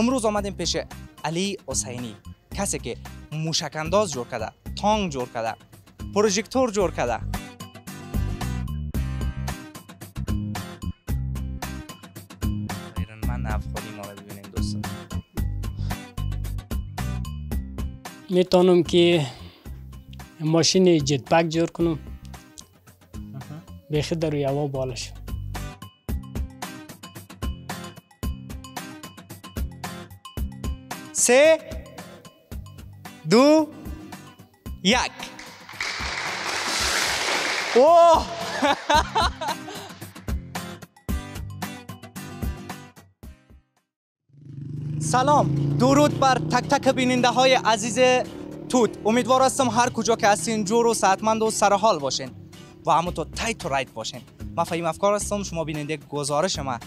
امروز آمدیم پیش علی حسینی، کسی که موشک انداز جور کرده، تانگ جور کرده، پروژکتور جور کرده. من افکاری ما را ببینیم دوستان. میتونم که ماشین جت پک جور کنم. بیخی در روی هوا بالا شد. سه، دو، یک. اوه! سلام، درود بر تک تک بیننده های عزیز توت. امیدوار هستم هر کجا که هستین جور و سعادتمند و سرحال باشین و همونطور تایت و رایت باشین. من فهیم افکار هستم، شما بیننده گزارش من.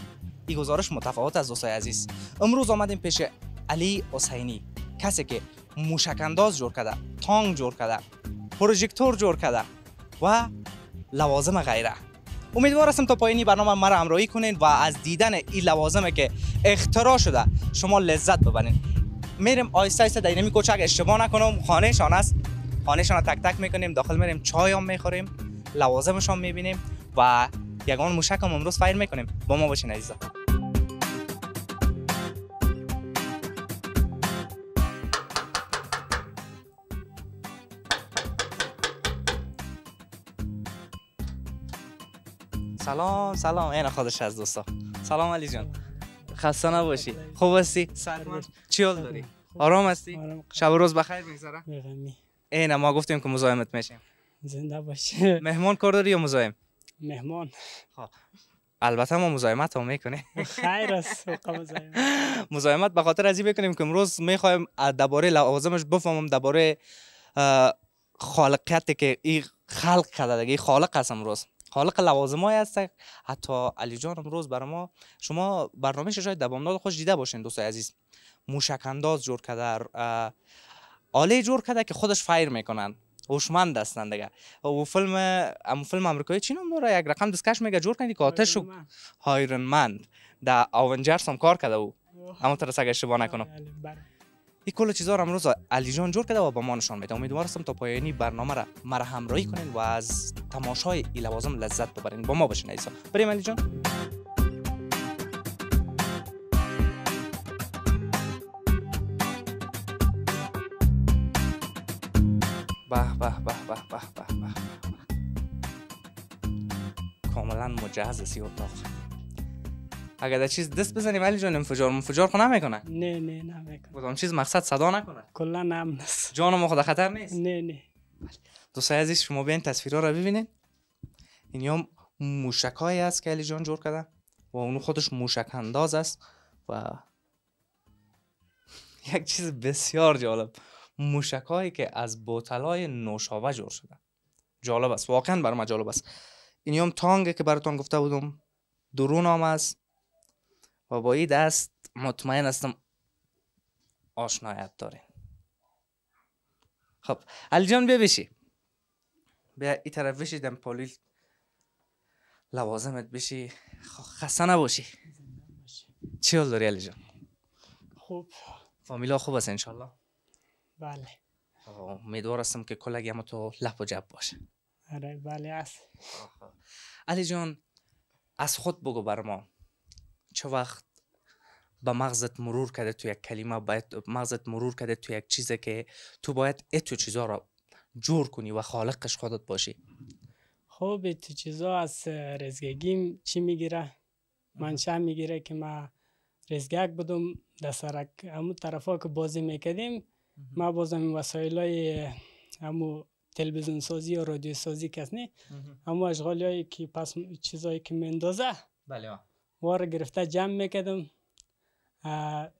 این گزارش متفاوت از دوستای عزیز. امروز آمدیم پیش علی حسینی، کسی که موشک انداز جور کرده، تانگ جور کرده، پروژکتور جور کرده و لوازم غیره. امیدوار هستم تا پایانی برنامه مرا همراهی کنین و از دیدن این لوازمی که اختراع شده شما لذت ببرین. میریم آیسته آیسته داینامی کوچک، اشتباه نکنم خانهشان است. خانهشان تک تک میکنیم، داخل میریم، چای هم میخوریم، لوازمش هم میبینیم و یگان موشک هم امروز فایر میکنیم. با ما باشین عزیزا. سلام سلام، این خودش از دوستا. سلام علی جان، خسته نباشی، خوب هستی؟ سلامت، چی حال داری؟ آرام هستی؟ شب و روز بخیر میگذره؟ بخیر. اینا ما گفتیم که مزاحمت میشیم. زنده باشی. مهمان کار داری یا مزاحم؟ مهمان. خب البته ما مزاحمت هم میکنه. خیر است، مزاحمت به خاطر ازی بکنیم که امروز میخوایم درباره لوازمش بفهمم، درباره خالقیتی که این خلق کرده. دیگه خالق هست امروز، خالق لوازمای هست. حتی علی جان امروز برای ما، شما برنامه‌ش شاید دوامدار خوش دیده باشین دوستای عزیز. موشک انداز جور کرده، آله جور کرده که خودش فایر میکنن، هوشمند هستن دیگه. او فیلم آمریکایی چی نام داره، یک رقم دستکش میگه جور کنید که آتش رو. آیرون من در آونجرز هم کار کرده او، اما ترس اگه اشتباه نکنم. این کل چیزا رو امروز علی جان جور کرده و با ما نشون میده. امیدوارم تا پایانی برنامه را مرا همراهی کنین و از تماشای این لوازم لذت ببرین. با ما باشین عزیزا. بریم علی جان. به به به به به به به. کاملا مجهز است اتاق. اگه در چیز دست بزنیم علی جان انفجار خو نمیکنه؟ نه نه نمیکنه. بودم چیز مقصد صدا نکنه. کلا امن است. جانم خود خطر نیست. نه نه. دوستای عزیز شما بیاین تصویرها رو ببینین. اینم موشکای است که علی جان جور کرده و اون خودش موشک انداز است و یک چیز بسیار جالب، موشکایی که از بوتلای نوشابه جور شده. جالب است، واقعا برام جالب است. اینم تانگه که براتون گفته بودم، درون هم است. و با این دست مطمئن هستم آشنایت دارین. خب علی جان بیا بشی، بیا این طرف بشی، دم پالیل لوازمت بشی، خسته نباشی. چی حال داری علی جان؟ خوب. فامیلا خوب است انشالله؟ بله. امیدوار هستم که کلگی همه تو لپ و جب باشه. آره بله است. علی جان از خود بگو بر ما، چه وقت با مغزت مرور کرده تو یک کلمه، باید مغزت مرور کرده تو یک چیزه که تو باید اتو چیزا را جور کنی و خالقش خودت باشی؟ خب اتو چیزا از رزگگیم چی میگیره؟ منشأ میگیره که ما رزگگ بودم در سرک همون طرفا که بازی میکردیم، ما بازم وسایلای همون تلویزیون سازی یا رادیو سازی کسنی، همون اشغالیایی که پس چیزایی که مندازه بله وار گرفته جمع میکردم،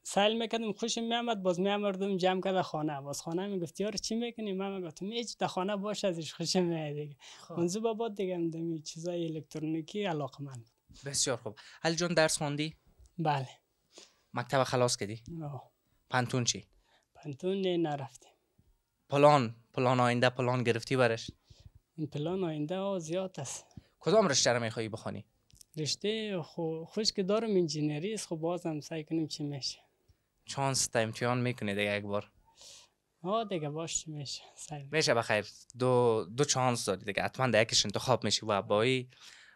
سهل میکردم، خوشم میامد، باز میامردم جمع کرده خانه. باز خانه میگفت یار چی میکنی؟ من گفتم هیچ، در خانه باش ازش خوشم میاد دیگه. اونجا بابا دیگه همین چیزای الکترونیکی علاقه من. بسیار خوب. علی جان درس خواندی؟ بله. مکتب خلاص کردی؟ پنتون چی؟ پنتون نه نرفتم. پلان آینده پلان گرفتی برش؟ پلان آینده ها زیاد است. کدام رشته رو میخوای بخونی؟ رشته خوش که دارم انجینری است، خب بازم سعی کنیم چی میشه. چانس تا امتحان میکنه دیگه یک بار. ها دیگه باش میشه. میشه بخیر. دو چانس داری دیگه. حتما در یکش انتخاب میشی و با این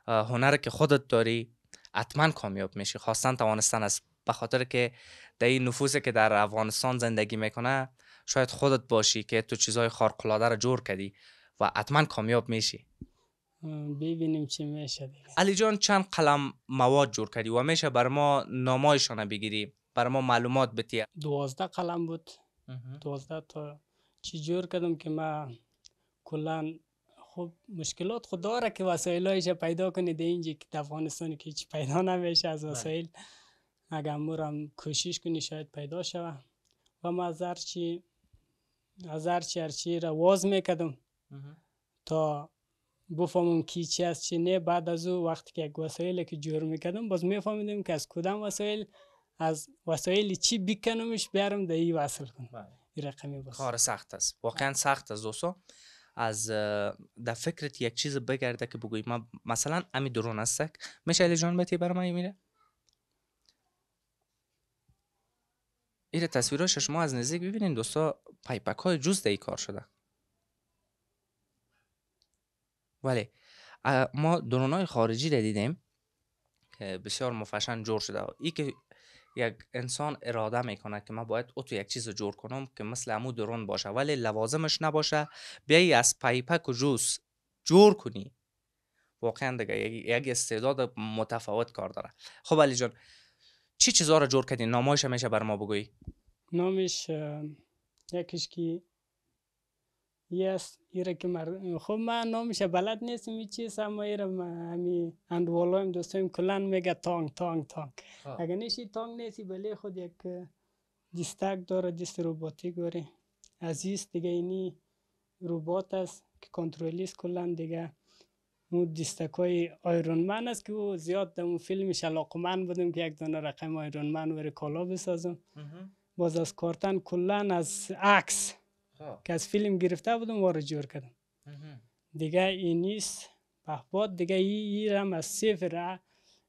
هنر که خودت داری حتما کامیاب میشی. خواستن توانستن است. به خاطر که در این نفوذی که در افغانستان زندگی میکنه شاید خودت باشی که تو چیزای خارق العاده را جور کردی و حتما کامیاب میشی. ببینیم چی میشه دیگه. علی جان چند قلم مواد جور کردی و میشه بر ما نامایشانه بگیری، بر ما معلومات بدی؟ 12 قلم بود. 12 تا چی جور کردم که ما کلا خب مشکلات خود داره که وسایلایش پیدا کنی در اینجا که در افغانستان که هیچ پیدا نمیشه از وسایل. اگر مرم کوشش کنی شاید پیدا شوه و ما از هرچی هرچی را واز میکدم تا بفهمم کی چی از چی نه. بعد از او وقتی که یک وسایل که جور میکدم باز میفهمیدم که از کدام وسایل از وسایل چی بکنمش بیارم در این وصل کنم. این رقمی باز کار سخت است، واقعا سخت است دوستو. از در فکرت یک چیز بگرده که بگوی ما مثلا امی درون هستک میشه علی جان بتی برام میره؟ این تصویرهاش شما از نزدیک ببینین دوستا، پایپک های جز در کار شده. ولی ما درون های خارجی را دیدیم که بسیار مفشن جور شده. این که یک انسان اراده میکنه که ما باید اوتو یک چیز جور کنم که مثل امو درون باشه ولی لوازمش نباشه، بیایی از پایپک و جوز جور کنی، واقعا دیگه یک استعداد متفاوت کار داره. خب علی جان چی چیزها را جور کردین؟ نامایش همیشه بر ما بگویی. نامش یکیش که یست ایره که خب من نامش بلد نیستم این چیز، اما ایره همی اندوالویم دوستویم کلن میگه تانگ تانگ تانگ. اگر نیشی تانگ نیستی بله خود یک دیستک داره، دیست روباتیک داره عزیز دیگه. اینی روبات است که کنترولیست کلن دیگه. اون دیستکای آیرونمن است که او زیاد در اون فیلمش علاقمند بودم که یک دانه رقم آیرونمن وره کالا بسازم. باز از کارتن کلن از عکس که از فیلم گرفته بودم واره جور کردم دیگه. این نیست بحباد دیگه. ایرم از صفر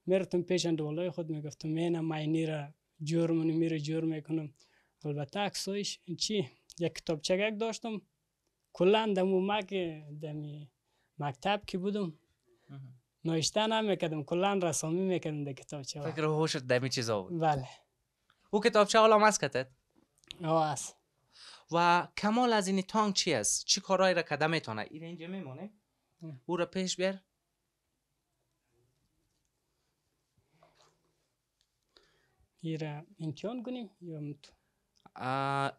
میرتم پیش اندوالای خود میگفتم اینم اینی را جور منو میره جور میکنم. البته عکسایش چی؟ یک کتابچگک داشتم کلن در مومک دمی مکتب که بودم نوشته نمیکردم کلا رسامی میکردم در کتابچه. فکر هوشت دمی چیزا بود؟ بله. او کتابچه حالا مست کتت؟ آه هست. و کمال از این تانگ چی است؟ چی کارهایی را کده میتونه؟ این اینجا میمونه؟ او را پیش بیار. این را امتحان کنیم یا تو؟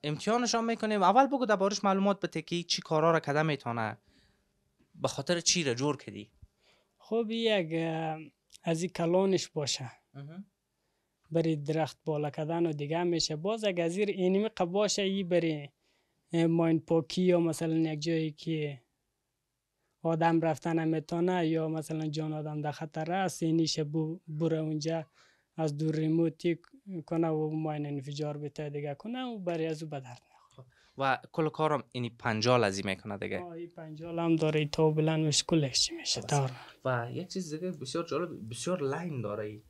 امتحانش هم میکنیم. اول بگو در بارش معلومات بده که چی کارها را کده میتونه؟ به خاطر چی را جور کردی؟ خب یک از این کلانش باشه برای درخت بالا کردن و دیگه میشه. باز اگر از اینمی قباشه ای برای ماین پاکی یا مثلا یک جایی که آدم رفتن میتونه یا مثلا جان آدم در خطر است اینیشه بره اونجا از دور ریموتی کنه و ماین انفجار بته دیگه کنه و برای از او بدرد. و کل کارم اینی پنجال از این میکنه دیگه. آه این پنجال هم داره تا بلند میشه کلش میشه داره. و یک چیز دیگه بسیار جالب بسیار لاین داره ای.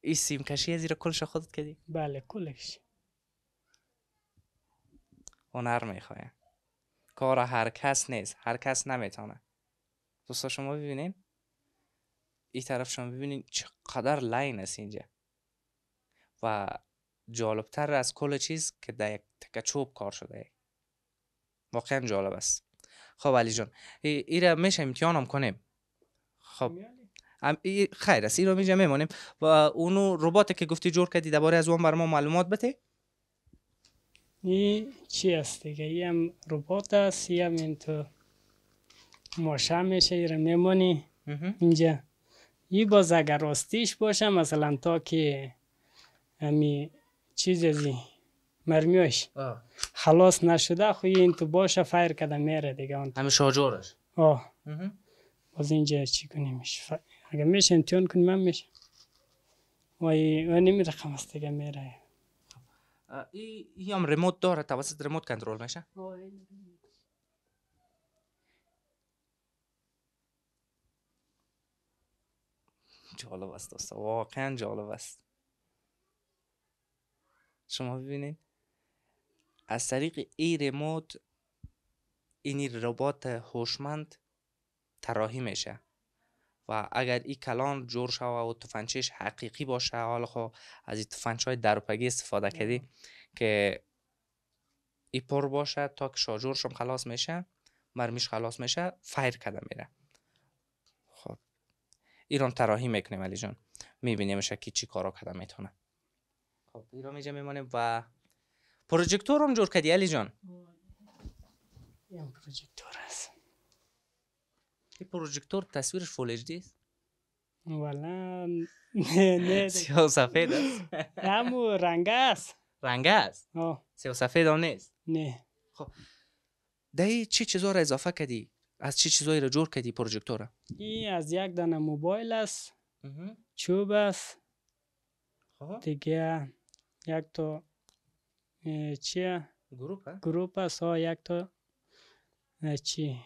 این سیم کشی از این را کلش خودت کردی؟ بله کلش. هنر میخواه. کار هر کس نیست، هر کس نمیتونه. دوستا شما ببینین؟ این طرف شما ببینین چقدر لاین است اینجا و جالبتر از کل چیز که در یک تکه چوب کار شده، واقعا جالب است. خب علی جان این را میشه امتحان هم کنیم؟ خب خیر است، این را میشه میمانیم. و اونو رباته که گفتی جور کردی درباره از اون بر ما معلومات بده. این چی است دیگه؟ این هم ربات است، این هم این تو ماشه میشه. این را میمانی اینجا. ای باز اگر راستیش باشه مثلا تا که همی چیز ازی مرمیوش خلاص نشده خو این تو باشه فایر کده میره دیگه همی شاجورش. آه باز اینجا چی کنیمش؟ اگر میشه امتحان کنیم من میشه و نمی رقم است دیگه میره. ای هم ریموت داره توسط ریموت کنترل میشه. جالب است دوستا، واقعا جالب است. شما ببینید از طریق این ریموت این ربات هوشمند طراحی میشه و اگر این کلان جور شوه و تفنچش حقیقی باشه، حالا خب از این تفنچهای دروپگی استفاده کردی که ای پر باشه تا که شاجورشم خلاص میشه، مرمیش خلاص میشه، فایر کرده میره. خب ایران طراحی میکنیم علی جان، میبینیمش که چی کارا کرده میتونه. خب ایران میجا میمونیم و پروژکتور هم جور کردی علی جان. این پروژکتور است. این پروژکتور تصویرش فول اچ دی است. والا نه سیاه و سفید است. همو رنگ است. رنگ است. سیاه و سفید هم نیست. نه. خب دایی چی چیزا را اضافه کردی؟ از چی چیزایی را جور کردی پروژکتور؟ این از یک دانه موبایل است. چوب است. دیگه یک تو چیه؟ گروپ ها؟ گروپ است. یک تو چی؟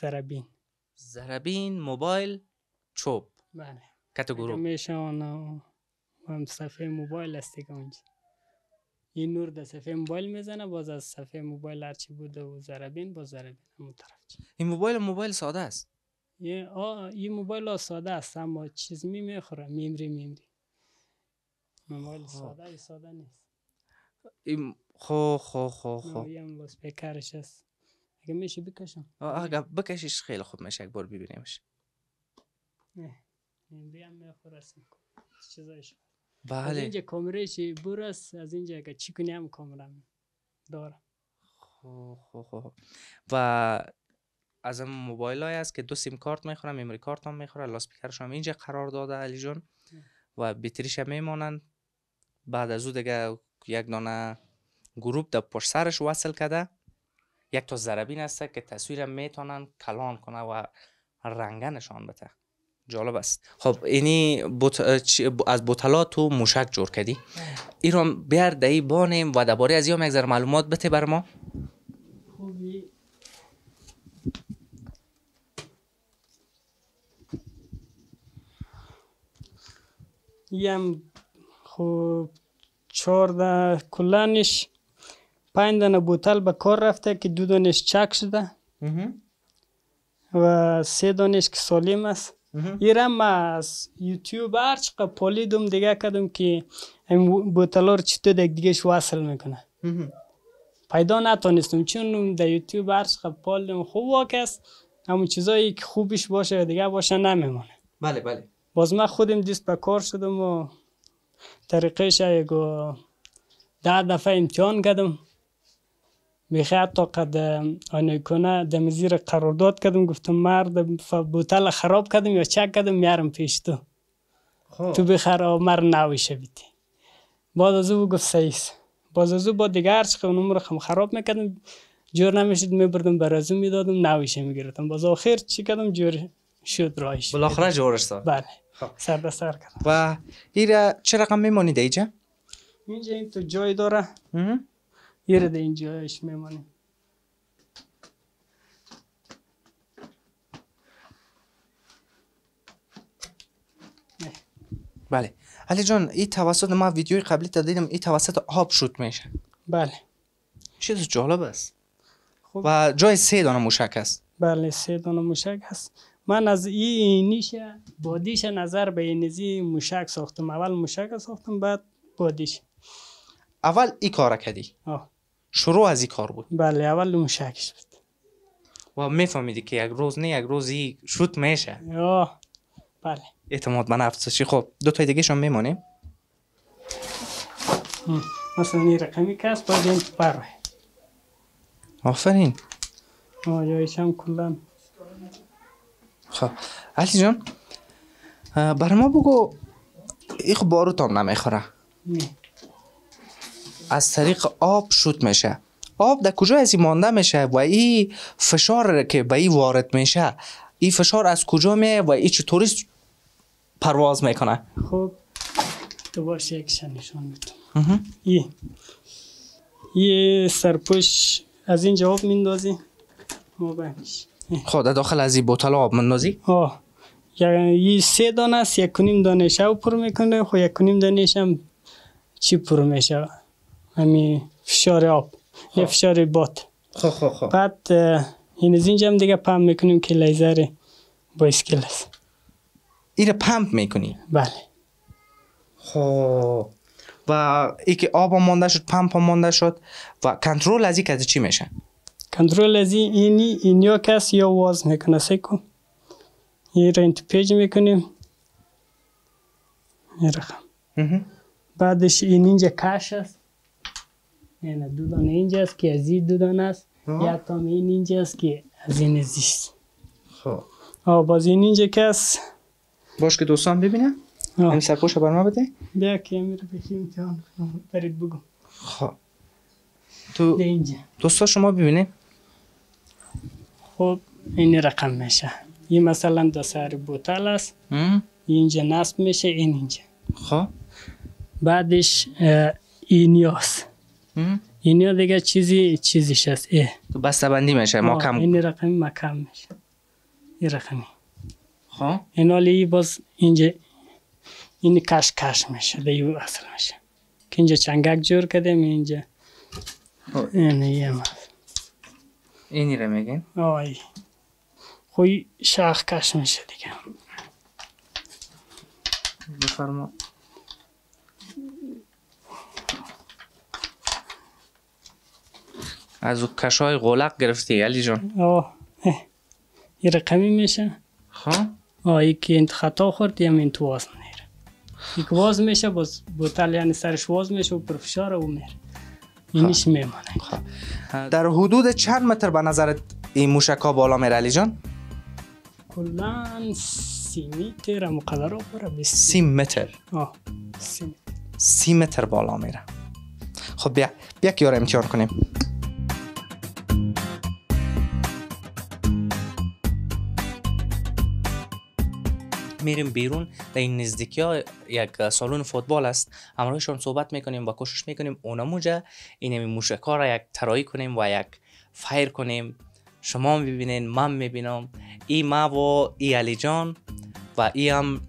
زربین. زربین، موبایل، چوب. بله. کت گروپ. میشه اونا هم صفحه موبایل است دیگه اونجا. این نور در صفحه موبایل میزنه، باز از صفحه موبایل هرچی بود و زربین باز زربین همون طرف. این موبایل ساده است. این موبایل ساده است اما چیز میخوره، میمری. موبایل ساده ای ساده نیست. خو این باز پیکرش است. اگه میشه بکشم. اگه بکشش خیلی خوب میشه، یک بار ببینیمش. نه. این بیام میخوره است. چیزایش. بله. از اینجا کامرش برس، از اینجا اگه چی کنی هم کامرم دارم. خب و از این موبایل های است که دو سیم کارت میخورم، میموری کارت هم میخوره، لاسپیکرش هم اینجا قرار داده علی جون و بطریش هم میمانند. بعد از او دیگه یک دانه گروپ در پشت سرش وصل کرده، یک تا زربین است که تصویر میتونن کلان کنه و رنگنشان بده. جالب است. خب اینی از بوتلات و موشک جور کردی. ایران بیار دایی بانیم و درباره از ایام یک ذره معلومات بده بر ما. خوبی. یم خوب 14 کلانش 5 دانه بوتل به کار رفته که 2 دانش چک شده و 3 دانش که سالم است. ایرم از یوتیوب هرچقدر پالیدم دیگه کردم که این بوتلا رو چطور دیگهش وصل میکنه پیدا نتانستم، چون در یوتیوب هرچقدر پالیدم خوب واقع است، همون چیزایی که خوبش باشه دیگه باشه نمیمونه. بله باز من خودم دیست به کار شدم و طریقهش اگه 10 دفعه امتحان کردم، میخواه حتی قدم آنه کنه دم زیر قرارداد کردم، گفتم مرد بوتل خراب کردم یا چک کردم میارم پیش تو تو بخره و مر نویشه بیتی. بعد از او گفت سیست. باز از او با دیگه هرچقه اونم رو خراب میکردم، جور نمیشد میبردم برازو میدادم نویشه میگردم. باز آخر چی کردم جور شد رایش بلاخره جورش داد. بله سر به سر کردم. و ایره چه رقم میمانید ایجا؟ اینجا این تو جای داره. یه رده اینجایش میمانیم. بله علی جان این توسط ما ویدیوی قبلی تا دیدم این توسط آب شوت میشه. بله چیز جالب است. خب و جای 3 دانه موشک است. بله 3 دانه موشک هست. من از این نیشه بادیش نظر به اینزی موشک ساختم. اول موشک ساختم بعد بادیش. اول این کار کردی؟ شروع از این کار بود؟ بله اول موشکش بود. و میفهمیدی که یک روز نه یک روزی شوت میشه؟ بله. اعتماد به نفسشی. خب دوتای دیگه شما میمانیم؟ مثلا این رقمی کس باید این بره. آفرین. یایش هم کلن. خب علی جان بر ما بگو این باروت هم نمیخوره؟ نه. از طریق آب شوت میشه. آب در کجا از این مانده میشه و این فشار که به این وارد میشه این فشار از کجا میه و این چطوری پرواز میکنه؟ خب تو باشه یکش نشان میتونم. یه سرپوش از اینجا آب میندازی. خب در داخل از این بوتل آب میندازی؟ یه 3 دانه است، 1.5 دانه شو پر میکنه، خو 1.5 دانش هم چی پر میشه؟ همین فشار آب یا فشار باد. بعد این از اینجا هم دیگه پمپ میکنیم که لیزر با اسکیل است. این پمپ میکنی؟ بله. خب و اینکه آب مونده شد، پمپ مونده شد و کنترل از این چی میشه؟ کنترل از این یا کس یا واز میکنه سیکو. این را انتو پیج میکنیم. این رقم. بعدش این اینجا کش است. نه 2 دانه اینجا است که از این 2 دانه است. یا تا این اینجا است که از این زیست. خب. آه باز این اینجا کس. باش که دوستان ببینم. این سرپوش بر ما بده. بیا که میره بخیم تا برید بگم. خب. تو اینجا. دوستا شما ببینید. خب این رقم میشه. این مثلا دو سر بوتل است. اینجا نصب میشه این اینجا. خب. بعدش اینیاست. اینیا دیگه چیزیش است. تو بسته بندی میشه. ما کم. این رقمی ما کم میشه. این رقمی. خب. این حالی باز اینجا این کش میشه. دیو اصل میشه. که اینجا چنگک جور کردم اینجا. اینی را میگین؟ آه خوی شاخ کش میشه دیگه. بفرما. از اون کش های غلق گرفتی علی جان. آه این رقمی میشه. ها؟ آه این که انت خطا خورد یا من تو واز نیره. این که واز میشه باز بوتل یعنی سرش واز میشه و پرفشار او میره. اینیش میمانه. در حدود چند متر به نظرت این موشک ها بالا میره علی جان؟ کلان 30 متر هم قدر آقاره. 30 متر؟ آه 30 متر. 30 متر بالا میره. خب بیا که یاره امتحان کنیم. میریم بیرون، در این نزدیکی ها یک سالون فوتبال است، همراهشون صحبت میکنیم و کوشش میکنیم اونموجه این موشک ها را یک طراحی کنیم و یک فایر کنیم. شما میبینین، من میبینم، ای ما و ای علی جان و ای هم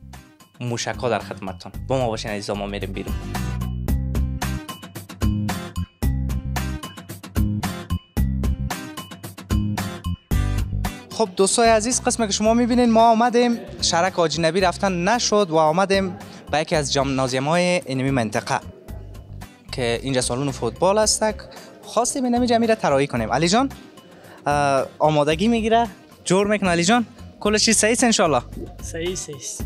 موشک ها در خدمتتون. با ما باشین عزیزا، ما میریم بیرون. خب دوستای عزیز، قسمه که شما میبینین ما آمدیم، شرک آجنبی رفتن نشد و آمدیم به یکی از جمنازیم‌های اینمی منطقه که اینجا سالون فوتبال است. خواستیم اینمی جمعی را طراحی کنیم. علی جان آمادگی میگیره، جور میکنه علی جان، کل چیز صحیح است انشالله؟ صحیح است.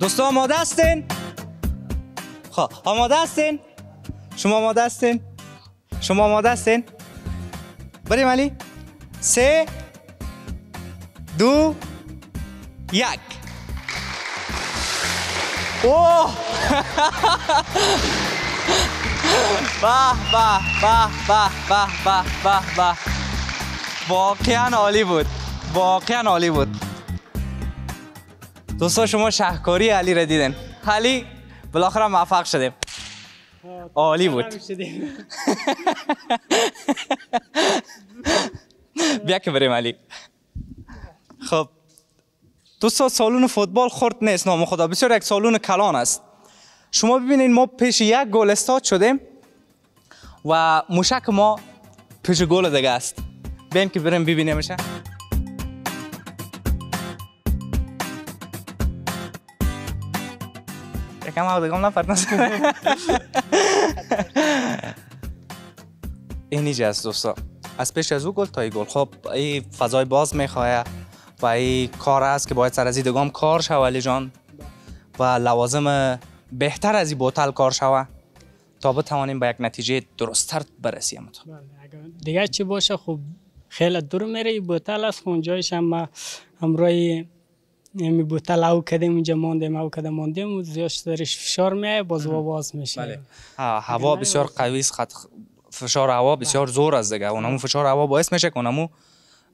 دوستا آماده هستین؟ خب آماده هستین؟ شما آماده هستین؟ شما آماده هستین؟ بریم علی؟ 3، 2، 1. اوه باه باه باه باه باه باه باه باه. واقعا عالی بود، واقعا عالی بود. دوستا شما شاهکاری علی را دیدن. علی بالاخره موفق شدیم. عالی بود. بیا که بریم علی. خب دوستا سالون فوتبال خرد نیست، نام خدا، بسیار یک سالون کلان است. شما ببینید ما پیش یک گل استاد شدیم و موشک ما پیش گل دیگه است. ببین که بریم ببینیمش. کم آورده کم نفرناس. اینجا است دوستا. از پیش از او گل تا ای گل. خب این فضای باز میخواه و این کار است که باید سر از این دگام کار شوه علی جان و لوازم بهتر از این بوتل کار شوه تا بتوانیم به یک نتیجه درست‌تر برسیم. دیگه چی باشه؟ خب خیلی دور میره این بوتل است. اونجایش هم همراه می بوتل او کدیم اینجا موندیم، او کدیم موندیم و زیادش درش فشار میه، باز واز میشه. بله. هوا بسیار قوی است، فشار هوا بسیار زور است دیگه. اونمو فشار هوا باعث میشه که اونمو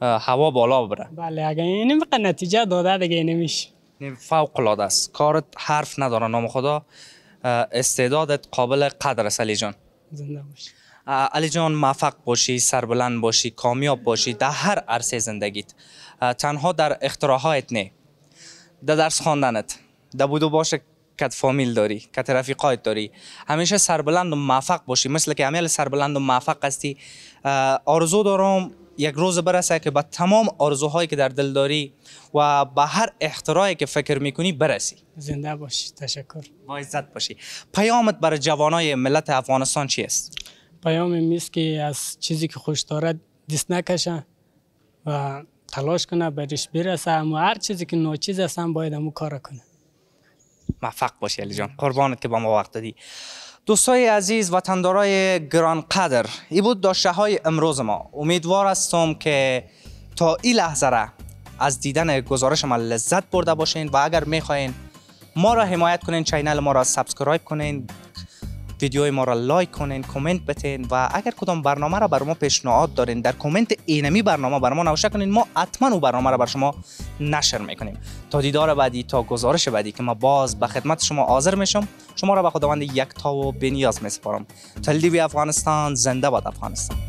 هوا بالا بره. بله اگه این نتیجه داده دیگه نمیشه. فوق العاده است، کارت حرف نداره، نام خدا استعدادت قابل قدر است علی جان. زنده باشی. علی جان موفق باشی، سربلند باشی، کامیاب باشی در هر عرصه زندگیت. تنها در اختراعات نه، در درس خواندنت، در بودو باشه کت فامیل داری، کت رفیقایت داری، همیشه سربلند و موفق باشی، مثل که همیشه سربلند و موفق هستی. آرزو دارم یک روز برسه که به تمام آرزوهایی که در دل داری و به هر اختراعی که فکر میکنی برسی. زنده باشی، تشکر. با عزت باشی. پیامت برای جوانای ملت افغانستان چی است؟ پیام میست که از چیزی که خوش دارد دست نکشه و تلاش کنه برش برسه، اما هر چیزی که ناچیز است هم باید امو کار کنه. موفق باشی علی جان، قربانت که با ما وقت دادی. دوستای عزیز، وطندارای گرانقدر، ای بود داشته های امروز ما. امیدوار هستم که تا این لحظه را از دیدن گزارش ما لذت برده باشین و اگر میخواین ما را حمایت کنین، چینل ما را سابسکرایب کنین، ویدیوی ما را لایک کنین، کامنت بتین و اگر کدام برنامه را بر ما پیشنهاد دارین در کامنت اینمی برنامه بر ما نوشته کنین، ما حتما اون برنامه را بر شما نشر میکنیم. تا دیدار بعدی، تا گزارش بعدی که ما باز به خدمت شما حاضر میشم، شما را به خداوند یکتا و بی‌نیاز میسپارم. تلویزیون افغانستان، زنده باد افغانستان.